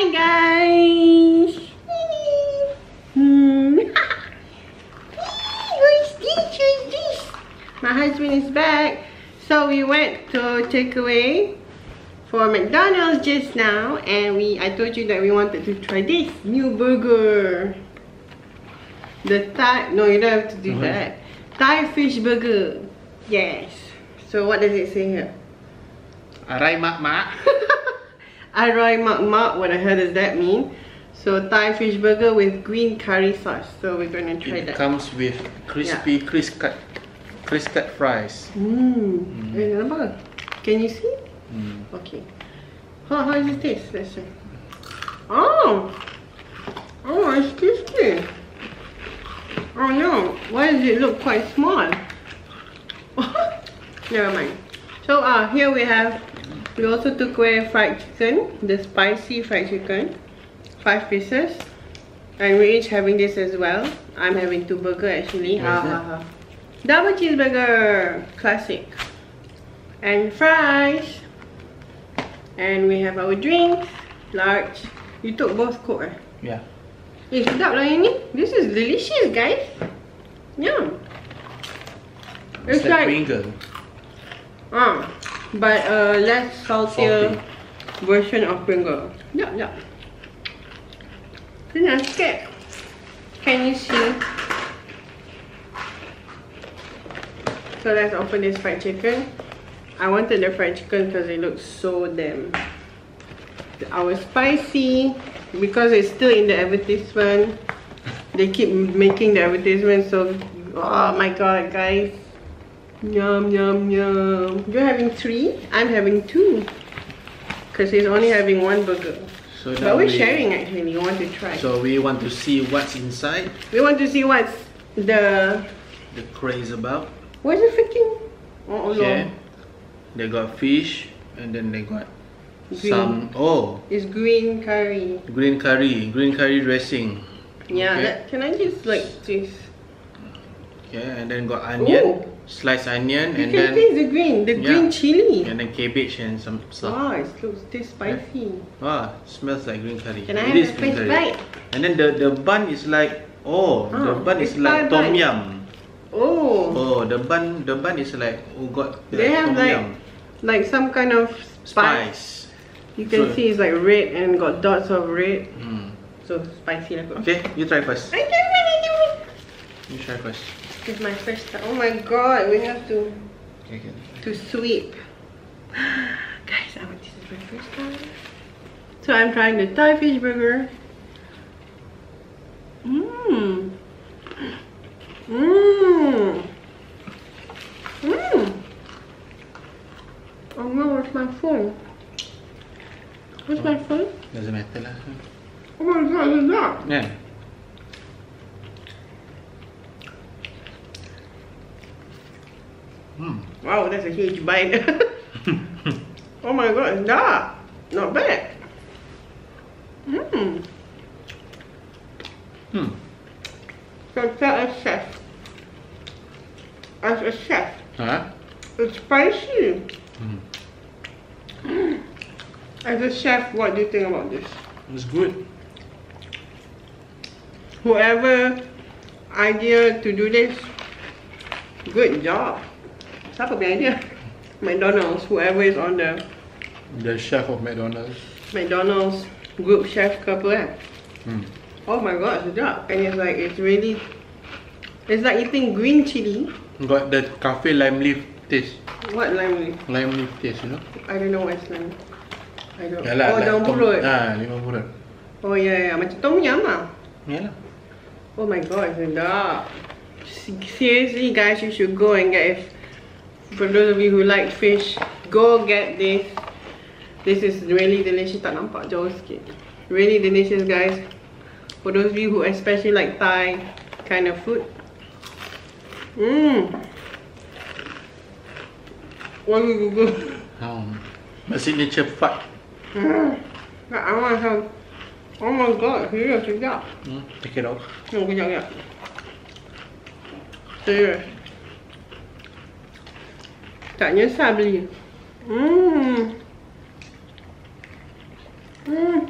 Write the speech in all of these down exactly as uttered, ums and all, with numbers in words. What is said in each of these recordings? Hi guys. Hmm. What's this? What's this? My husband is back. So we went to takeaway for McDonald's just now, and we I told you that we wanted to try this new burger. The Thai no, you don't have to do mm-hmm. that. Thai fish burger. Yes. So what does it say here? Aroi mak mak. Aroi mak mak. What the hell does that mean? So Thai fish burger with green curry sauce. So we're gonna try it that. It comes with crispy, yeah. crisp cut, crisp cut fries. Mmm. Mm. Can you see? Mm. Okay. How how does it taste? Let's see. Oh. Oh, it's tasty. Oh no. Why does it look quite small? Never mind. So uh, here we have. We also took away fried chicken, the spicy fried chicken, five pieces, and we're each having this as well. I'm having two burger actually. Ha ha ha. Double cheeseburger, classic, and fries, and we have our drinks, large. You took both Coke, eh? Yeah. Eh, sedap lah ini. This is delicious, guys. Yeah. It's, it's like Pringle. Ah. Uh, But a uh, less saltier salty version of Pringle. Yeah, yeah. Then I scared. Can you see? So let's open this fried chicken. I wanted the fried chicken because it looks so damn. Our spicy, because it's still in the advertisement. They keep making the advertisement, so oh my god, guys. Yum, yum, yum. You're having three, I'm having two. Because he's only having one burger. So but we're we, sharing actually, you want to try. So we want to see what's inside. We want to see what's the... The craze about. What's the freaking... Oh, yeah. No. They got fish and then they got green. Some... Oh. It's green curry. Green curry, green curry dressing. Yeah, okay. That, can I just like this? Yeah, and then got onion. Ooh. Sliced onion you and then taste the green, the yeah, green chili and then cabbage and some stuff. Oh, it looks tastes spicy. Ah, oh, smells like green curry. Can I have a first bite? And then the the bun is like oh, oh the bun is like tom yum. Oh. Oh, the bun the bun is like oh god. The they have tom like yum. Like some kind of spice. spice. You can so, see it's like red and got dots of red. Mm. So spicy like. Okay, you try first. I can't wait, I can't wait. You try first. This is my first time. Oh my god, we have to okay. to sweep. Guys, I want this is my first time. So I'm trying the Thai fish burger. Mmm. Mmm. Mmm. Oh no, where's my phone? Where's oh, my phone? Doesn't matter lah. Oh my god, it's not. Yeah. Mm. Wow, that's a huge bite. Oh my god, it's dark. Not bad. Mmm. Mm. So tell a chef. As a chef. Huh? It's spicy. Mm. As a chef, what do you think about this? It's good. Whoever idea to do this, good job. That's the idea. McDonald's, whoever is on the the chef of McDonald's. McDonald's group chef couple. Eh? Mm. Oh my god, it's dark. And it's like it's really it's like eating green chili. Got the cafe lime leaf taste. What lime leaf? Lime leaf taste, you know? I don't know what's lime. I don't know. Oh, daun purut. Ah, limau purut. Oh yeah, yeah. Macam tom yum ah. Yeah. Oh my god, it's dark. Seriously guys, you should go and get it. For those of you who like fish, go get this. This is really delicious. Tak nampak jauh sikit. Really delicious, guys. For those of you who especially like Thai kind of food. Mmm. What do you Google? Um, my signature fat. Mm. I want to have. Oh my god, serious, sedap. Mm, take it off. No, kejap, kejap. Serious. Tak nyesal beli. Mmm. Mmm.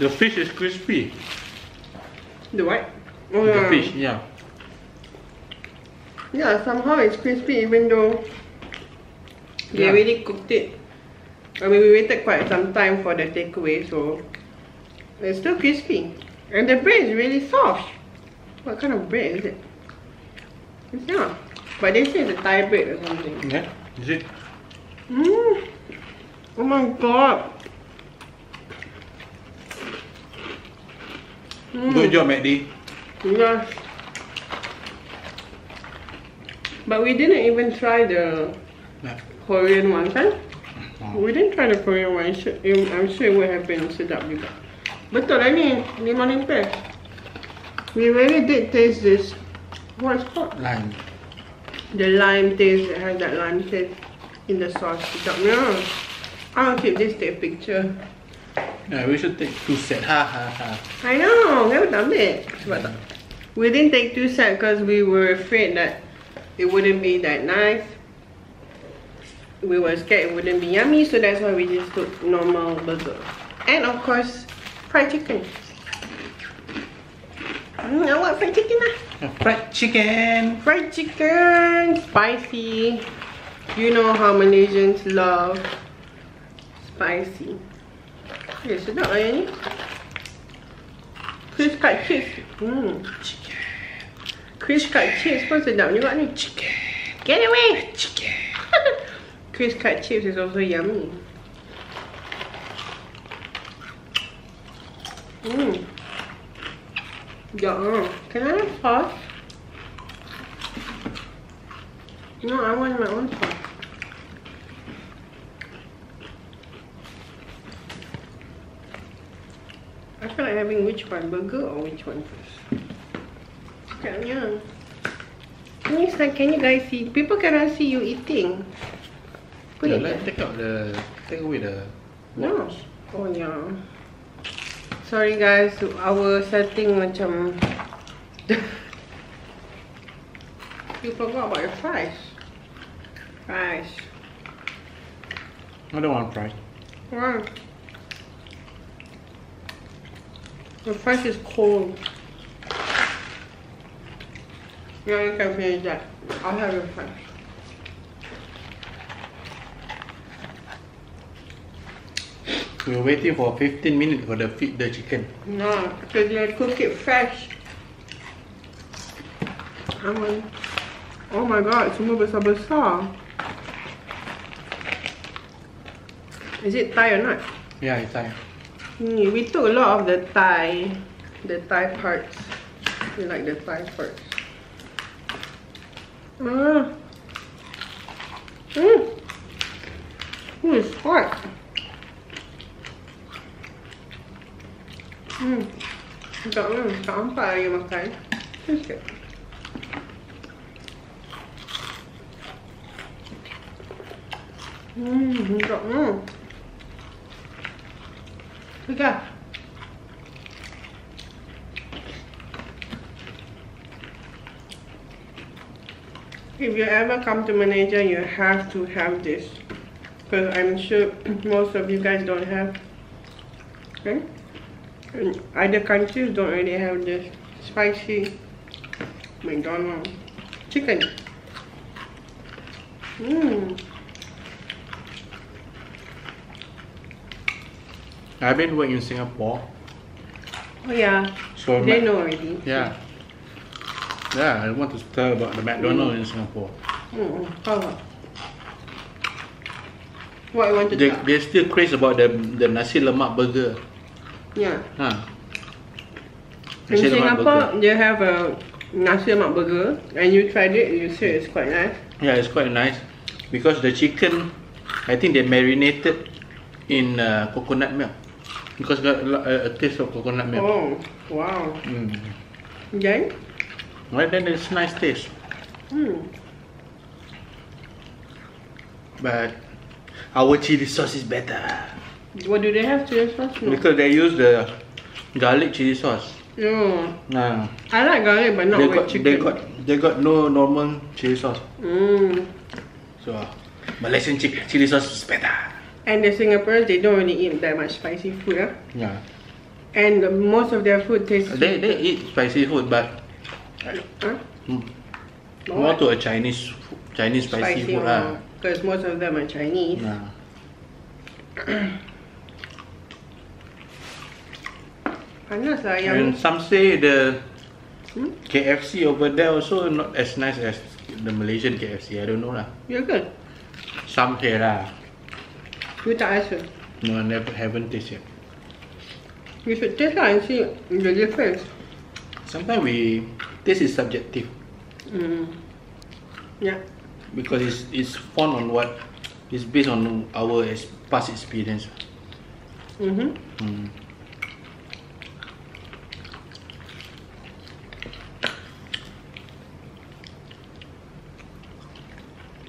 The fish is crispy. The what? Oh, the yeah. fish, yeah. Yeah, somehow it's crispy even though they yeah. really cooked it. I mean, we waited quite some time for the takeaway, so it's still crispy. And the bread is really soft. What kind of bread is it? It's not. But they say it's a Thai bread or something. Yeah, is it? Mm. Oh my god. Mm. Good job, Maddie. Yeah. But we didn't even try the no. Korean one, huh? Oh. We didn't try the Korean one. I'm sure it would have been sedap juga. Betul lah ni, limau limpeh. We really did taste this. What's it called? Lime. The lime taste, it has that lime taste in the sauce. Yeah. I'll keep this, take a picture. Yeah, we should take two sets. Ha ha ha. I know, we haven't done it. We didn't take two sets because we were afraid that it wouldn't be that nice. We were scared it wouldn't be yummy, so that's why we just took normal burger. And of course, fried chicken. Mm, I want fried chicken lah. Fried chicken. Fried chicken. Spicy. You know how Malaysians love spicy. Okay, sedap lah yang ni. Criss cut cheese. Mm. Chicken. Criss cut cheese pun sedap juga ni. Chicken. Get away. Chicken. Criss cut chips is also yummy. Mm. Yeah. Can I have sauce? No, I want my own sauce. I feel like having which one, burger or which one first? Yeah, yeah. Next time, can you guys see? People cannot see you eating. Put yeah, it let's there. Take out the, take away the waters. No. Oh yeah. Sorry guys, our setting macam you forgot about your fries. Fries. I don't want fries. Why? The fries is cold. Yeah, you can finish that. I'll have your fries. We were waiting for fifteen minutes for the feed the chicken. No, because they cook it fresh. I mean, oh my god, semua besar-besar. Is it Thai or not? Yeah, it's Thai. Mm, we took a lot of the Thai, the Thai parts. We like the Thai parts. Mm. Mm. Oh, it's hot. Hmm, tak nampak lagi makan. Sikit. Hmm, tak nampak. Sudah. If you ever come to Malaysia, you have to have this. Because I'm sure most of you guys don't have. Okay? And other countries don't really have this spicy McDonald's chicken. Mm. I've been working in Singapore. Oh yeah, so they know already. Yeah, yeah. I want to tell about the McDonald's mm. in Singapore. Mm. Oh. What I want to they, they're still crazy about the the Nasi Lemak burger. Yeah. Huh. In Singapore, they have a Nasi Lemak burger, and you tried it. You said it's quite nice. Yeah, it's quite nice because the chicken, I think they marinated in uh, coconut milk because got a, a taste of coconut milk. Oh, wow. Mm. Then? Well, then it's nice taste. Mm. But our chili sauce is better. What do they have chili sauce? No. Because they use the garlic chili sauce. No. Nah. I like garlic, but not they with got, chicken. They got they got no normal chili sauce. Mm. So Malaysian chili sauce is better. And the Singaporeans, they don't really eat that much spicy food. Huh? Yeah. And most of their food tastes They sweet. They eat spicy food, but huh? mm, more to a Chinese Chinese spicy, spicy food. Because ah. most of them are Chinese. Yeah. Panas lah yang. And some say the hmm? K F C over there also not as nice as the Malaysian K F C. I don't know lah. Yeah, good. Some say lah. You tak rasa? No, I never haven't tasted yet. You should taste lah and see the difference. Sometimes we taste is subjective. Mm. Yeah. Because it's it's fond on what it's based on our past experience. Mm-hmm. Mm.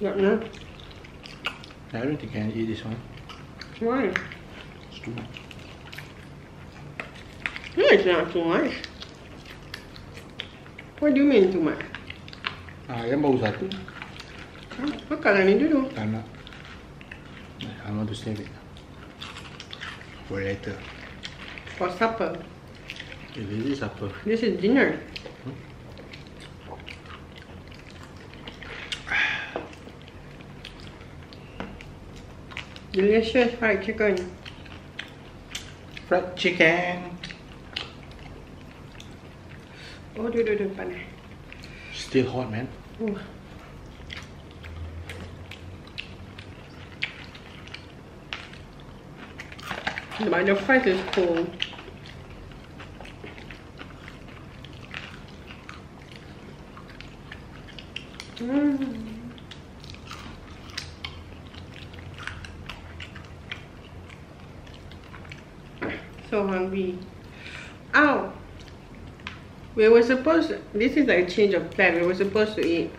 Not enough. I don't think I can eat this one. Why? It's too much. No, it's not too much. What do you mean too much? Ah, yang baru satu. Ah, makanlah ni dulu. Tak nak. I want to save it. For later. For supper. Hey, this is supper. This is dinner. Hmm? Delicious fried chicken. Fried chicken. Oh, dude, dude, dude, funny. Still hot, man. Ooh. But the fries is cold. Mm. So hungry. Ow! We were supposed to, this is like a change of plan. We were supposed to eat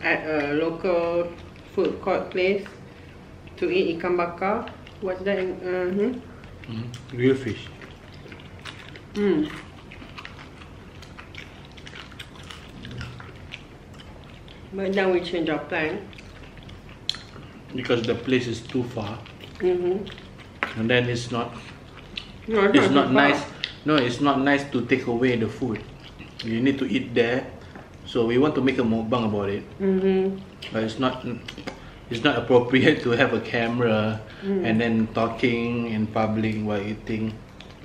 at a local food court place to eat ikan bakar. What's that? In, uh, hmm? Mm, real fish. Mm. But now we change our plan. Because the place is too far. Mm-hmm. And then it's not. No, it's, it's not, not nice. No, it's not nice to take away the food. You need to eat there. So we want to make a mukbang about it. Mm-hmm. But it's not, it's not appropriate to have a camera mm. and then talking in public while eating.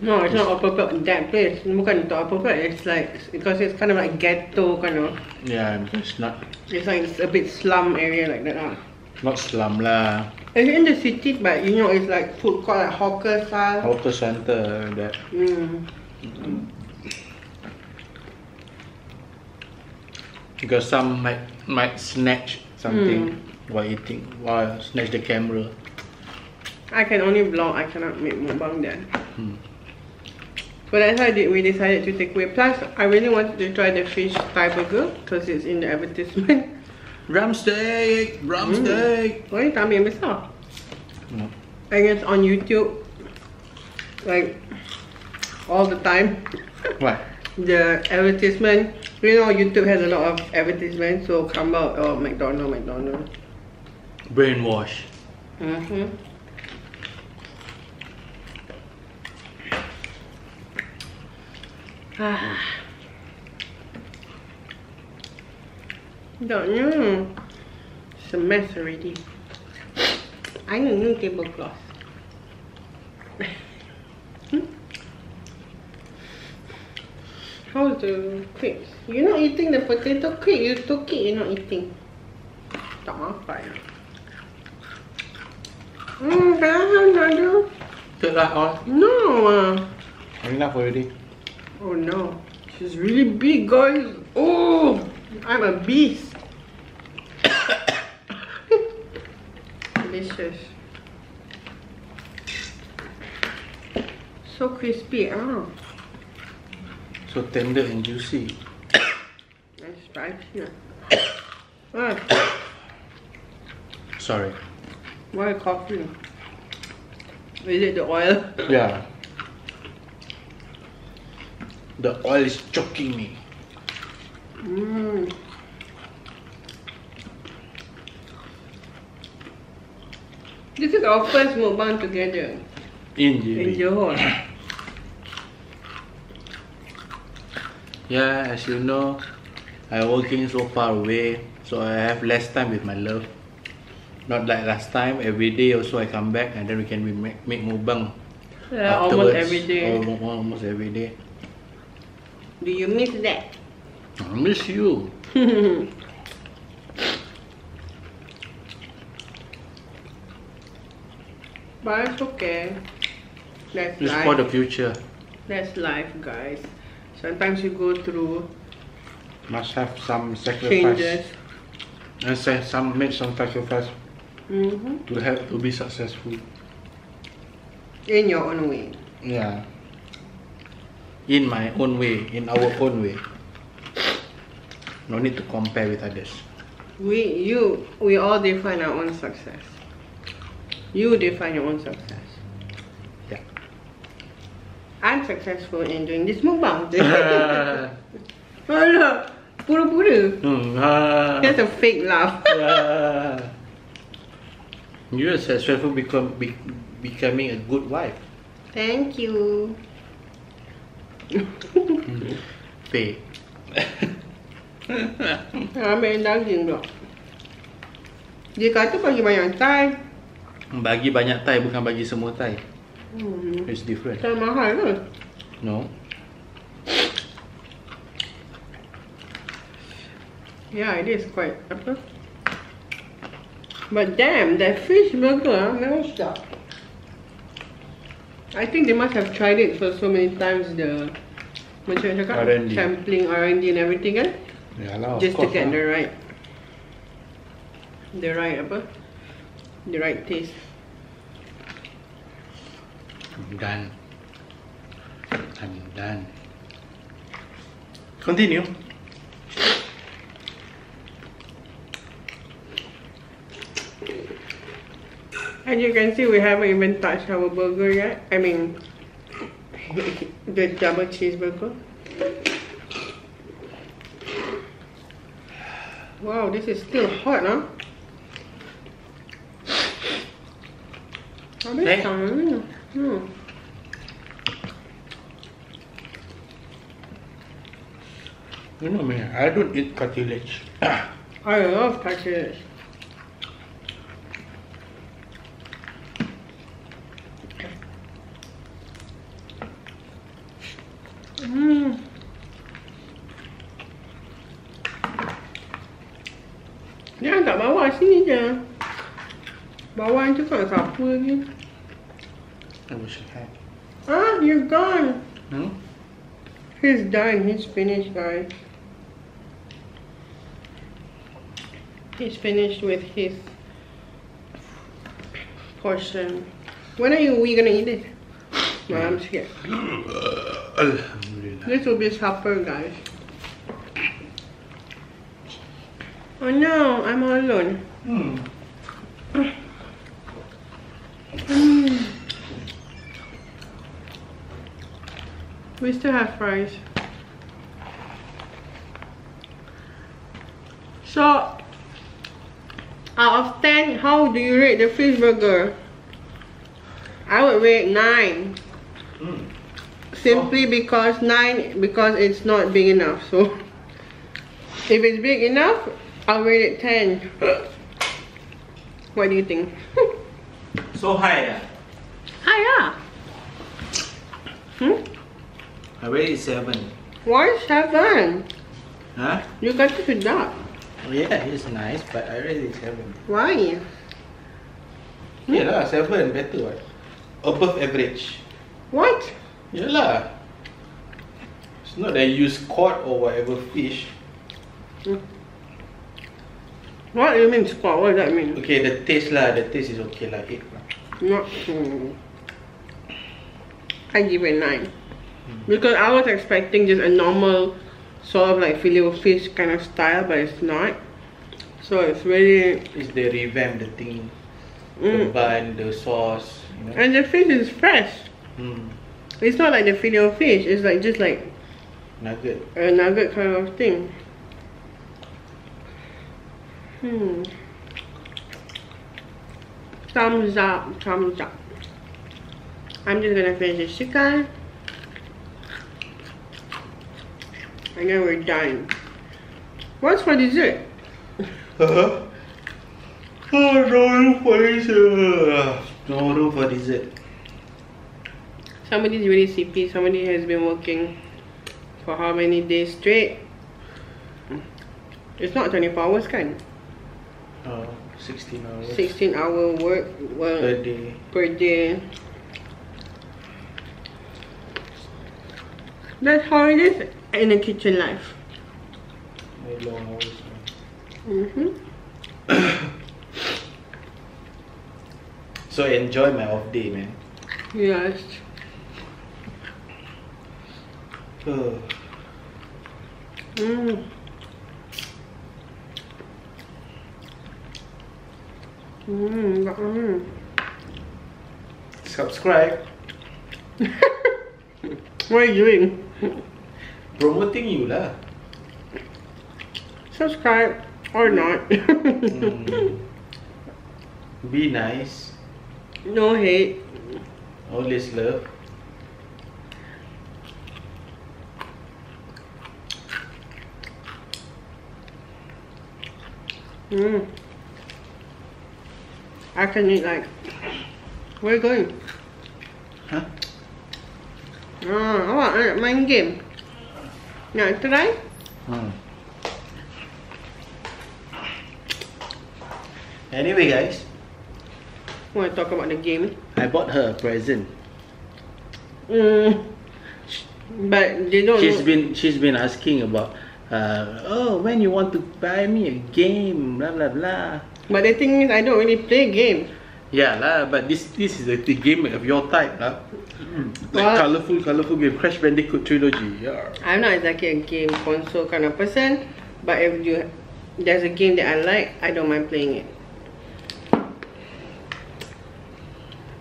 No, it's, it's not appropriate in that place. Bukan untuk appropriate. It's like because it's kind of like ghetto kind of. Yeah, it's not. It's like it's a bit slum area like that. Huh? Not slum lah. It's in the city, but you know, it's like food court, like hawker style. Hawker center, like that. Mm. Mm. Because some might might snatch something mm. while eating, while snatch the camera. I can only vlog. I cannot make mukbang then. Mm. So that's why we decided to take away. Plus, I really wanted to try the fish Thai burger because it's in the advertisement. Rumsteak! Rumsteak! Mm. Why you coming with us? I guess on YouTube, like, all the time. What? The advertisement. You know, YouTube has a lot of advertisements, so come out, oh, McDonald's, McDonald's. Brainwash. Mm-hmm. Ah. Don't know. It's a mess already. I need a new tablecloth. hmm? How's the crepes? You're not eating the potato crepe. You took it, you're not eating. Tak makan. Hmm, can I have another? Take that all? No. Enough already. Oh no. She's really big, guys. Oh! I'm a beast. Delicious. So crispy, ah. So tender and juicy. And spicy. Ah. Sorry. Why coffee? Is it the oil? Yeah. The oil is choking me. Mmm. This is our first mukbang together. In Johor. In Johor. Yeah, as you know, I'm working so far away, so I have less time with my love. Not like last time, every day also I come back and then we can make, make mukbang. Yeah, afterwards. Almost every day. Almost, almost every day. Do you miss that? I miss you. But it's okay. That's it's life. For the future. That's life, guys. Sometimes you go through. Must have some sacrifice. Changes. And some make some sacrifice mm-hmm. to help to be successful. In your own way. Yeah. In my own way, in our own way. No need to compare with others. We, you, we all define our own success. You define your own success. Yeah. I'm successful in doing this mukbang. Oh look, pura-pura. Mm, ah. That's a fake laugh. Yeah. You're successful become, be, becoming a good wife. Thank you. Fake. Ramai daging tu. Dia kata bagi banyak time. Bagi banyak Thai, bukan bagi semua Thai. Mm. It's different. Thai mahal ke? No. Yeah, it is quite apa. But damn, that fish burger never stop. I think they must have tried it for so many times. The macam cakap sampling R and D and everything kan? Yeah lah. Just to get the right, the right apa? The right taste. I'm done. I'm done. Continue. As you can see, we haven't even touched our burger yet. I mean, the double cheeseburger. Wow, this is still hot, huh? Habis eh? Tangan mana? Hmm. You know me, I don't eat cartilage. I love cartilage. Hmm. Dia tak bawa sini je. Bawah tu tak sapu lagi. I wish I had. Ah, you're gone. No? He's done. He's finished, guys. He's finished with his portion. When are you we gonna eat it? No, I'm scared. This will be supper, guys. Oh no, I'm all alone. Hmm. Mm. We still have fries. So, out of ten, how do you rate the fish burger? I would rate nine. Mm. Simply oh. because nine because it's not big enough. So, if it's big enough, I'll rate it ten. What do you think? So high, yeah. High, yeah. Hmm. I rate it seven. Why seven? Huh? You got to do that. Yeah, it's nice, but I rate it seven. Why? Hmm? Yeah lah, seven better. What? Above average. What? Yeah lah. It's not that you use cod or whatever fish. Hmm. What do you mean squat? What does that mean? Okay, the taste lah. The taste is okay lah. eight lah. Not hmm. I give it nine. Hmm. Because I was expecting just a normal sort of like filet of fish kind of style, but it's not. So it's really... It's the revamp, the thing. Mm. The bun, the sauce. You know? And the fish is fresh. Hmm. It's not like the filet of fish. It's like just like... Nugget. A nugget kind of thing. Hmm. Thumbs up, thumbs up. I'm just gonna finish this chicken. and then we're done. What's for dessert? Uh-huh. Oh, don't for dessert. Don't for dessert. Somebody's really sleepy. Somebody has been working for how many days straight? It's not twenty-four hours, kan? Oh, sixteen hours. sixteen hour work, work per day. Per day. That's how it is in a kitchen life. Very long hours. Mm-hmm. So I enjoy my off day, man. Yes. Oh. Mm. Mm, mm. Subscribe. What are you doing? Promoting you lah. Subscribe or not. Mm. Be nice. No hate. Always love. Mm. I can eat like... Where are you going? Huh? Oh, I want to main game. Nak try? Hmm. Anyway guys, want to talk about the game? I bought her a present. Mm. But they don't... She's know. been she's been asking about... Uh, oh, when you want to buy me a game, blah blah blah. But the thing is, I don't really play games. Yeah lah, but this this is a the game of your type lah. Like colourful, colourful game, Crash Bandicoot trilogy. Yeah. I'm not exactly a game console kind of person, but if you there's a game that I like, I don't mind playing it.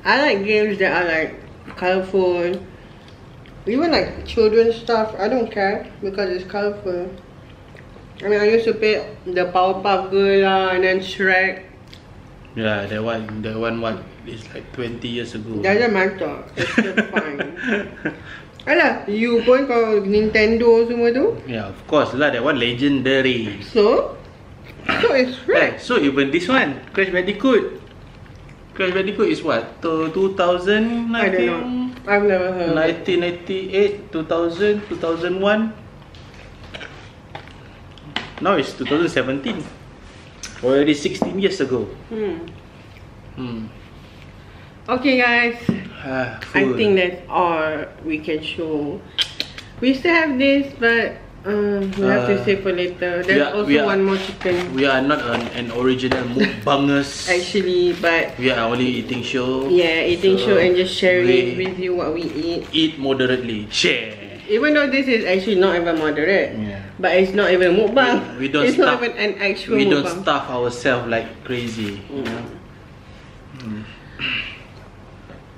I like games that are like colourful. Even like children's stuff, I don't care because it's colorful. I mean, I used to play the Powerpuff Girl lah, and then Shrek. Yeah, that one, that one, one is like twenty years ago. Doesn't matter, it's still fine. Alah, you pun kau Nintendo semua tu? Yeah, of course lah, that one legendary. So, so it's Shrek. Hey, so even this one, Crash Bandicoot. Crash Bandicoot is what? two thousand nineteen? I don't know. I've never heard. nineteen ninety-eight, two thousand, two thousand one. Now it's two thousand seventeen. Already sixteen years ago. Hmm. Hmm. Okay, guys. Ah, I think that's all we can show. We still have this, but uh, we have uh, to save for later. There's are, also are, one more chicken. We are not an, an original mukbangers. Actually, but we are only eating show. Yeah, eating so show and just sharing with you what we eat. Eat moderately. Share. Even though this is actually not even moderate, yeah. But it's not even mukbang. We, we don't. It's stuff, not even an actual. We mukbang. Don't stuff ourselves like crazy. Mm. You know? Mm.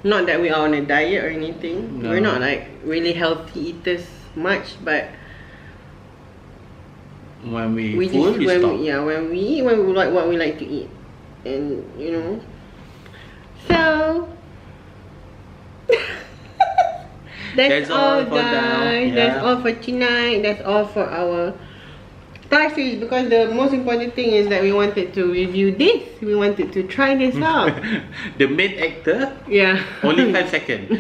Not that we are on a diet or anything. No. We're not like really healthy eaters much, but when we we full, just, we when stop. We, yeah, when we eat, when we like what we like to eat, and you know, so. That's, that's all, all guys. Yeah. That's all for tonight. That's all for our Thai fish, because the most important thing is that we wanted to review this. We wanted to try this out. The main actor? Yeah. Only five seconds.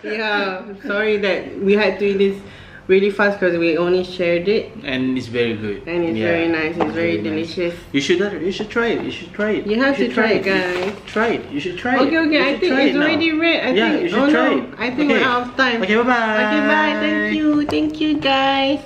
Yeah. Sorry that we had to do this really fast because we only shared it. And it's very good. And it's yeah. very nice. It's, it's very, very delicious. Nice. You should you should try it. You should try it. You have you to try, try it, guys. Try it. You should try okay, it. Okay, okay. I think it's it already red. I yeah, think. You should oh, try no. it. I think okay. we're out of time. Okay, bye bye. Okay, bye. Thank you. Thank you, guys.